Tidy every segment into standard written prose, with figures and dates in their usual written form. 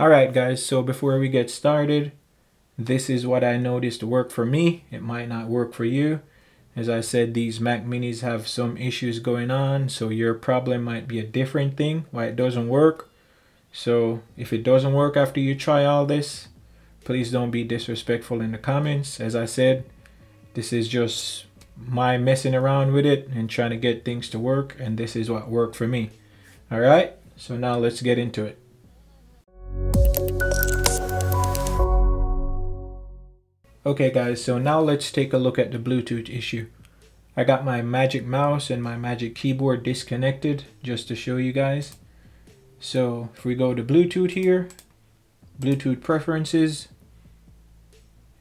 Alright guys, so before we get started, this is what I noticed worked for me. It might not work for you. As I said, these Mac Minis have some issues going on, so your problem might be a different thing, why it doesn't work. So if it doesn't work after you try all this, please don't be disrespectful in the comments. As I said, this is just my messing around with it and trying to get things to work, and this is what worked for me. Alright, so now let's get into it. Okay guys, so now let's take a look at the Bluetooth issue. I got my Magic Mouse and my Magic Keyboard disconnected just to show you guys. So if we go to Bluetooth here, Bluetooth preferences.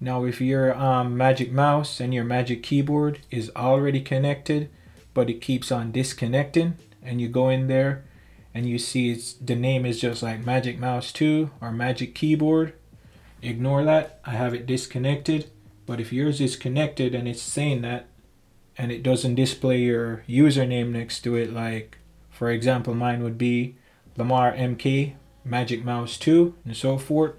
Now if your Magic Mouse and your Magic Keyboard is already connected, but it keeps on disconnecting, and you go in there and you see it's, the name is just like Magic Mouse 2 or Magic Keyboard. Ignore that. I have it disconnected, but if yours is connected and it's saying that and it doesn't display your username next to it, like for example mine would be Lamar MK Magic Mouse 2 and so forth,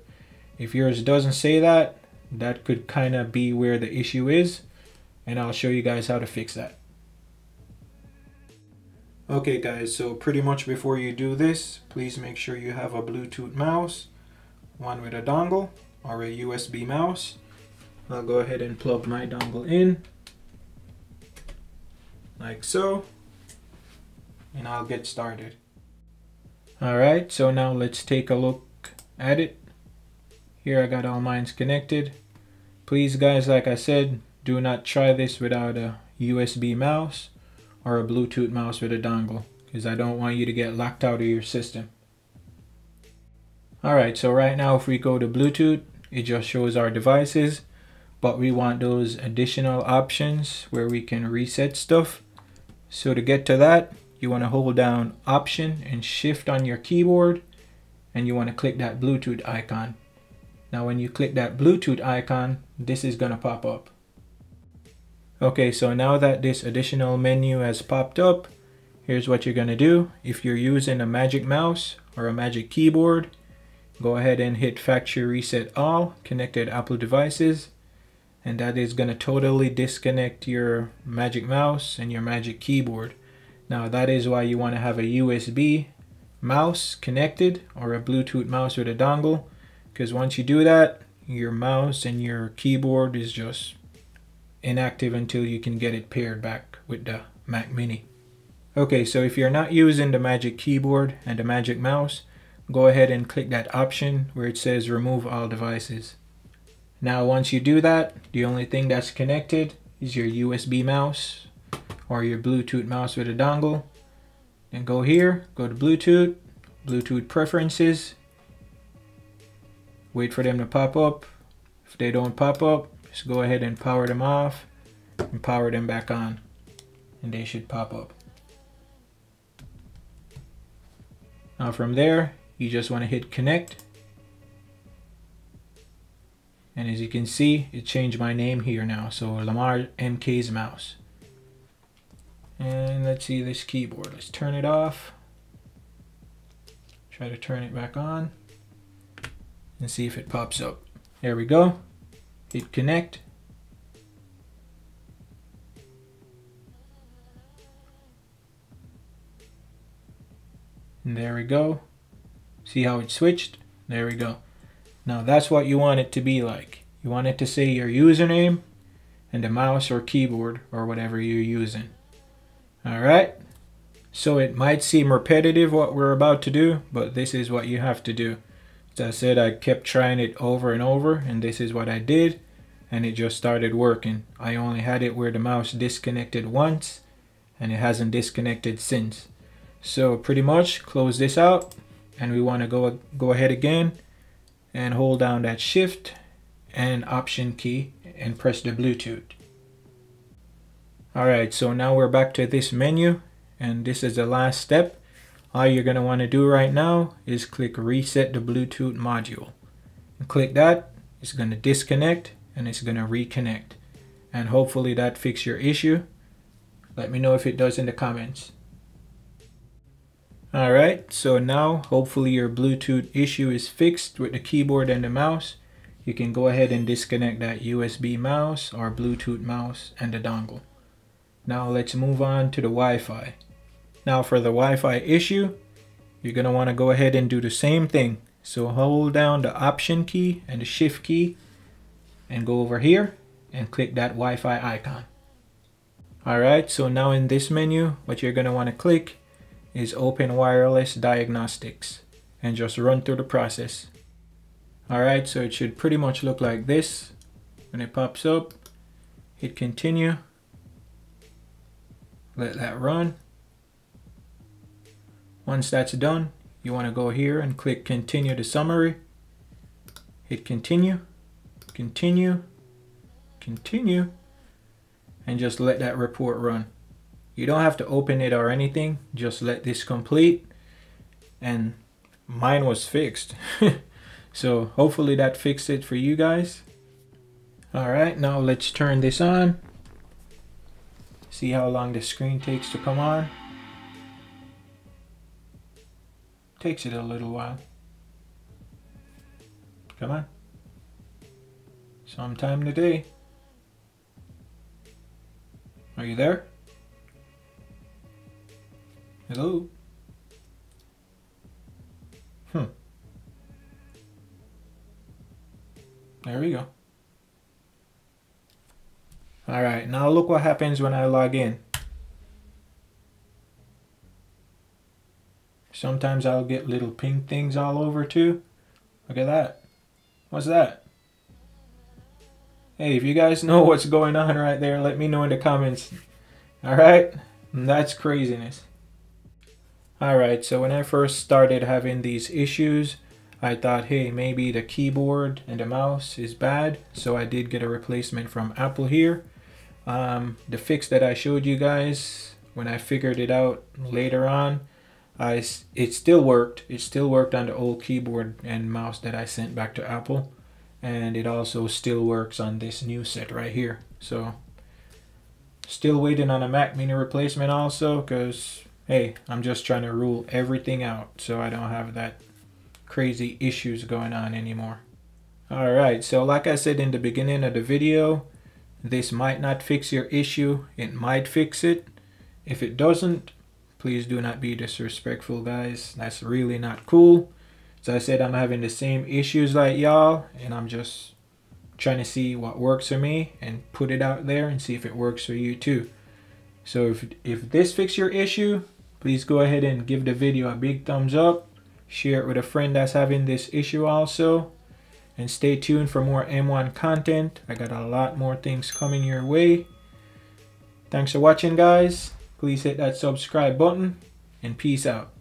if yours doesn't say that, that could kind of be where the issue is, and I'll show you guys how to fix that. Okay guys, so pretty much before you do this, please make sure you have a Bluetooth mouse, one with a dongle or a USB mouse. I'll go ahead and plug my dongle in like so, and I'll get started. Alright, so now let's take a look at it. Here I got all mine's connected. Please guys, like I said, do not try this without a USB mouse or a Bluetooth mouse with a dongle, because I don't want you to get locked out of your system. Alright, so right now if we go to Bluetooth, it just shows our devices, but we want those additional options where we can reset stuff. So to get to that, you want to hold down Option and Shift on your keyboard, and you want to click that Bluetooth icon. Now when you click that Bluetooth icon, this is going to pop up. Okay, so now that this additional menu has popped up, here's what you're going to do. If you're using a Magic Mouse or a Magic Keyboard, go ahead and hit Factory Reset All Connected Apple Devices, and that is going to totally disconnect your Magic Mouse and your Magic Keyboard. Now that is why you want to have a USB mouse connected or a Bluetooth mouse with a dongle, because once you do that, your mouse and your keyboard is just inactive until you can get it paired back with the Mac Mini. Okay, so if you're not using the Magic Keyboard and the Magic Mouse, go ahead and click that option where it says Remove All Devices. Now once you do that, the only thing that's connected is your USB mouse or your Bluetooth mouse with a dongle. Then go here, go to Bluetooth, Bluetooth preferences, wait for them to pop up. If they don't pop up, just go ahead and power them off and power them back on, and they should pop up. Now from there, you just want to hit connect, and as you can see, it changed my name here now, so Lamar MK's Mouse. And let's see this keyboard, let's turn it off, try to turn it back on and see if it pops up. There we go, hit connect, and there we go. See how it switched? There we go. Now that's what you want it to be like. You want it to say your username and the mouse or keyboard or whatever you're using. Alright, so it might seem repetitive what we're about to do, but this is what you have to do. As I said, I kept trying it over and over, and this is what I did, and it just started working. I only had it where the mouse disconnected once, and it hasn't disconnected since. So pretty much close this out. And we want to go ahead again and hold down that Shift and Option key and press the Bluetooth. Alright, so now we're back to this menu, and this is the last step. All you're going to want to do right now is click Reset the Bluetooth Module. And click that, it's going to disconnect and it's going to reconnect. And hopefully that fixed your issue. Let me know if it does in the comments. All right, so now hopefully your Bluetooth issue is fixed with the keyboard and the mouse. You can go ahead and disconnect that USB mouse or Bluetooth mouse and the dongle. Now let's move on to the Wi-Fi. Now for the Wi-Fi issue, you're gonna wanna go ahead and do the same thing. So hold down the Option key and the Shift key and go over here and click that Wi-Fi icon. All right, so now in this menu, what you're gonna wanna click is Open Wireless Diagnostics and just run through the process. All right, so it should pretty much look like this. When it pops up, hit continue, let that run. Once that's done, you want to go here and click continue to summary, hit continue, continue, continue, and just let that report run. You don't have to open it or anything, just let this complete, and mine was fixed. So hopefully that fixed it for you guys. All right, now let's turn this on. See how long the screen takes to come on. Takes it a little while. Come on. Sometime today. Are you there? Hello? There we go. All right, now look what happens when I log in. Sometimes I'll get little pink things all over too. Look at that. What's that? Hey, if you guys know what's going on right there, let me know in the comments. All right, that's craziness. All right, so when I first started having these issues, I thought, hey, maybe the keyboard and the mouse is bad, so I did get a replacement from Apple here. The fix that I showed you guys, when I figured it out later on, it still worked. It still worked on the old keyboard and mouse that I sent back to Apple, and it also still works on this new set right here. So, still waiting on a Mac Mini replacement also, because, hey, I'm just trying to rule everything out, so I don't have that crazy issues going on anymore. All right, so like I said in the beginning of the video, this might not fix your issue. It might fix it. If it doesn't, please do not be disrespectful, guys. That's really not cool. So I said I'm having the same issues like y'all, and I'm just trying to see what works for me and put it out there and see if it works for you too. So if this fixes your issue, please go ahead and give the video a big thumbs up. Share it with a friend that's having this issue also. And stay tuned for more M1 content. I got a lot more things coming your way. Thanks for watching, guys. Please hit that subscribe button. And peace out.